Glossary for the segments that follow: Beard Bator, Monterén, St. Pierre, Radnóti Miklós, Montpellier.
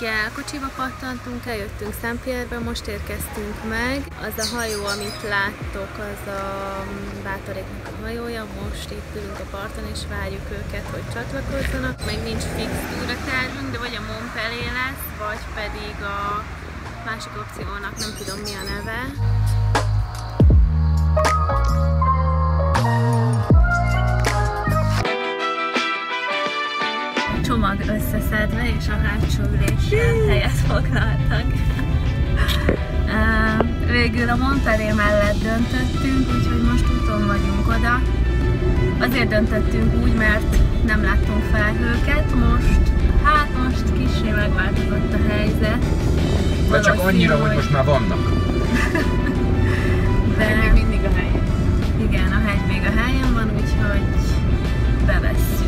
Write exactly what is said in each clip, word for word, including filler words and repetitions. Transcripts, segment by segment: reggel kocsiba pattantunk, eljöttünk Saint Pierre-be, most érkeztünk meg. Az a hajó, amit láttok, az a Bátoréknak a hajója. Most itt ülünk a parton és várjuk őket, hogy csatlakozzanak. Még nincs fix túratervünk, de vagy a Montpellier lesz, vagy pedig a másik opciónak, nem tudom mi a neve. Csomag összeszedve, és a hátsó ülésen helyet foglaltak. Végül a Monterén mellett döntöttünk, úgyhogy most úton vagyunk oda. Azért döntöttünk úgy, mert nem láttunk felhőket most. Hát most kissé megváltozott a helyzet. Vagy csak annyira, hogy most már vannak. De még mindig a helyen. Igen, a hegy még a helyen van, úgyhogy bevesszük.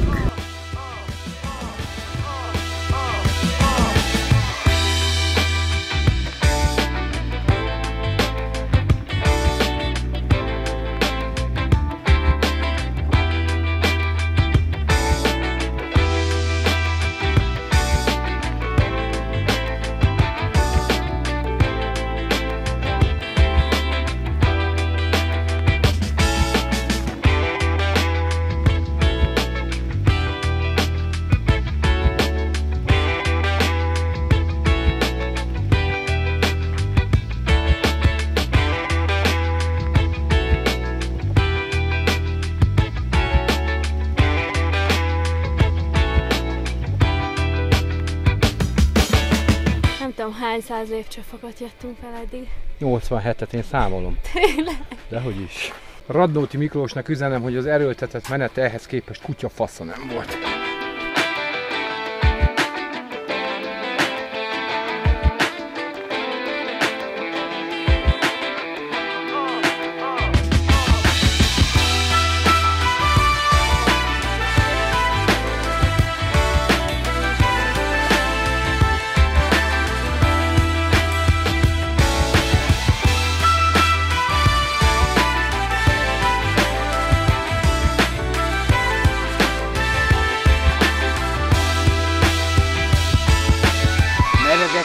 Hány száz lépcsőfokot jöttünk fel eddig? nyolcvanhetet én számolom. Tényleg? Dehogy is. Radnóti Miklósnak üzenem, hogy az erőltetett menete ehhez képest kutya fasza nem volt.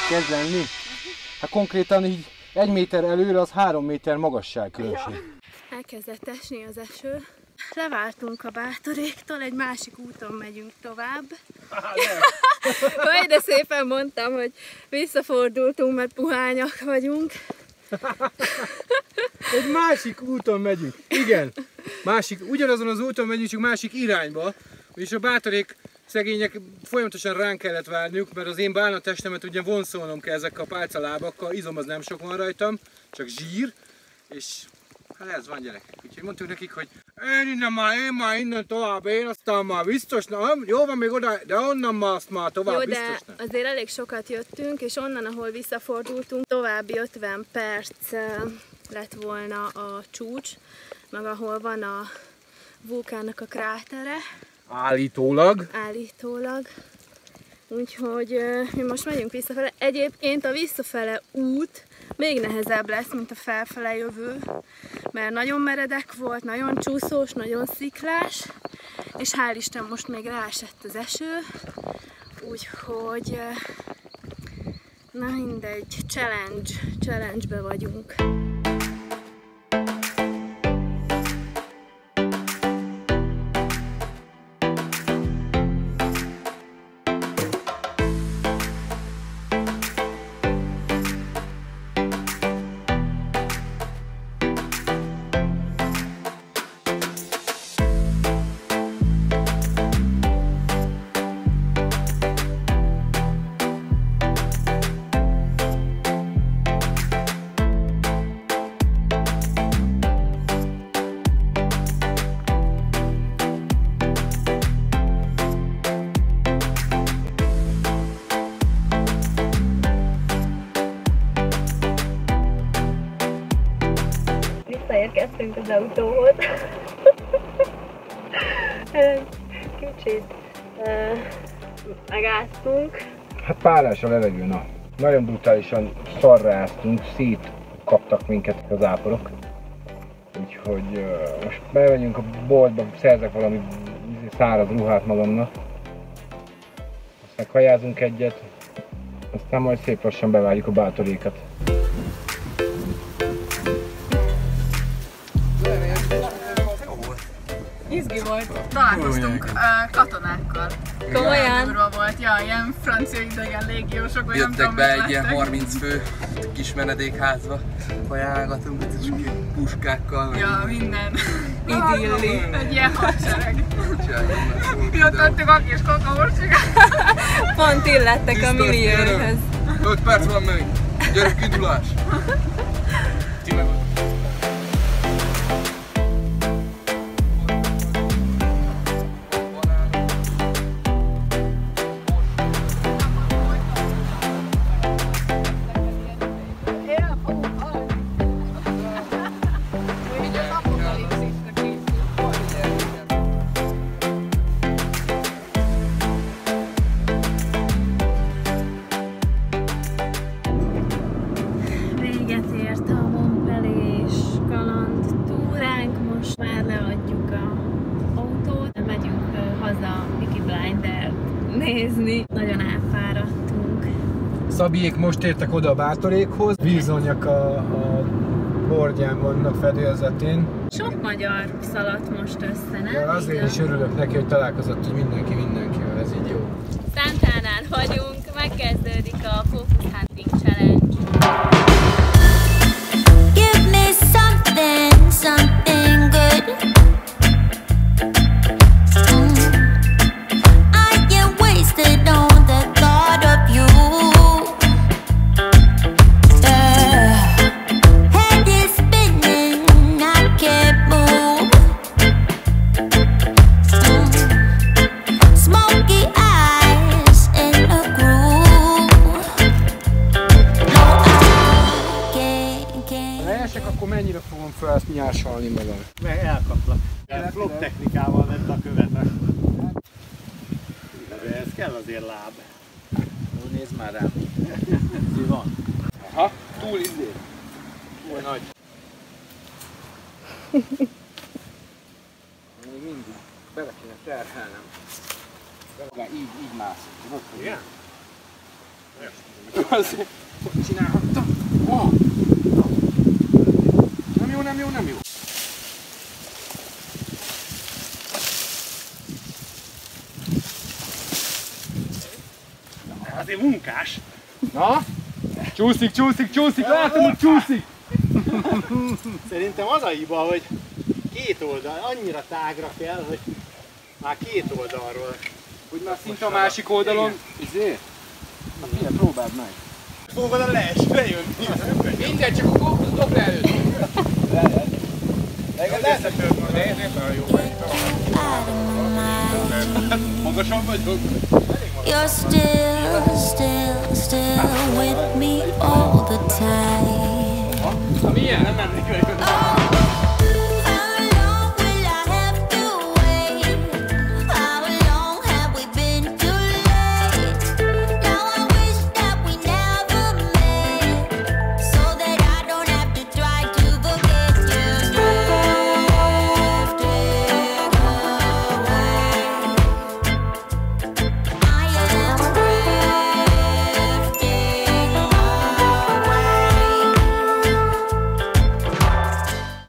Kezd lenni? Hát konkrétan így egy méter előre, az három méter magasság különbség. Elkezdett esni az eső. Leváltunk a Bátoréktól, egy másik úton megyünk tovább. Haj, de szépen mondtam, hogy visszafordultunk, mert puhányak vagyunk. Egy másik úton megyünk. Igen, másik, ugyanazon az úton megyünk, csak másik irányba. És a Bátorék szegények folyamatosan ránk kellett várniuk, mert az én bálna testemet ugye vonszolnom kell ezekkel a pálcalábakkal, izom az nem sok van rajtam, csak zsír, és hát ez van gyerekek. Úgyhogy mondtuk nekik, hogy én innen már, én már innen tovább, én aztán már biztos, nem? Jó van még oda, de onnan már azt már tovább biztos. Jó, de biztos, azért elég sokat jöttünk, és onnan, ahol visszafordultunk, további ötven perc lett volna a csúcs, meg ahol van a vulkánnak a krátere. Állítólag. Állítólag. Úgyhogy uh, mi most megyünk visszafele. Egyébként a visszafele út még nehezebb lesz, mint a felfele jövő, mert nagyon meredek volt, nagyon csúszós, nagyon sziklás, és hál' Isten most még ráesett az eső, úgyhogy uh, na mindegy, challenge, challenge-be vagyunk. Érkeztünk az autóhoz. Kicsit uh, megáztunk. Hát párás a levegő, na. Nagyon brutálisan szarráztunk, szétkaptak minket az áporok. Úgyhogy uh, most bemegyünk a boltba, szerzek valami száraz ruhát magamnak. Aztán kajázunk egyet. aztán majd szép lassan beváljuk a bátorékat. Izgi volt, találkoztunk uh, katonákkal. Komolyan? Durva volt, ja, ilyen francia idegen légiósok, vagy jöttek nem be tudom, egy ilyen harminc fő kis menedékházba, ajánlatunk, és puskákkal. Ja, minden. Idilli. Egy ilyen hadsereg. Mi ott adtuk a kis kakaócsikát. Pont illettek a millióhoz. öt perc van még. Gyerünk, indulás! Nézni. Nagyon elfáradtunk. Szabiék most értek oda a bátorékhoz. Vízonyak a, a borgyán vannak fedélzetén. Sok magyar szaladt most össze, nem? Ja, azért is örülök neki, hogy találkozott, hogy mindenki mindenkivel, ez így jó. Szentánál vagyunk, megkezdődik a Focus Hunting Challenge. Give me something, something good. Nyársalni magam. Meg elkaplak. Flop technikával vett a követ. Ez kell azért láb. Úgy nézd már rám. Mi van? Aha, túl izé. Túl nagy. Még mindig. Bele kéne terhelnem. Így, így mászik. Igen? Azért. Hogy csinálhattam? Nem jó, nem jó. Na, azért munkás. Na? Csúszik, csúszik, csúszik, látom, hogy csúszik. Szerintem az a hiba, hogy két oldal, annyira tágra kell, hogy már két oldalról. Úgy már szinte a másik oldalon. Ezért? Na figyelj, próbáld meg. Fogod a lees, lejön. Minden csak a kókusz dobra előtt. Lehet. Lehet, hogy több van. Nézd, nem olyan jó vagy. Magasabb vagyok. You're still, still, still with me all the time. Ha? Na milyen? Nem emlékszem.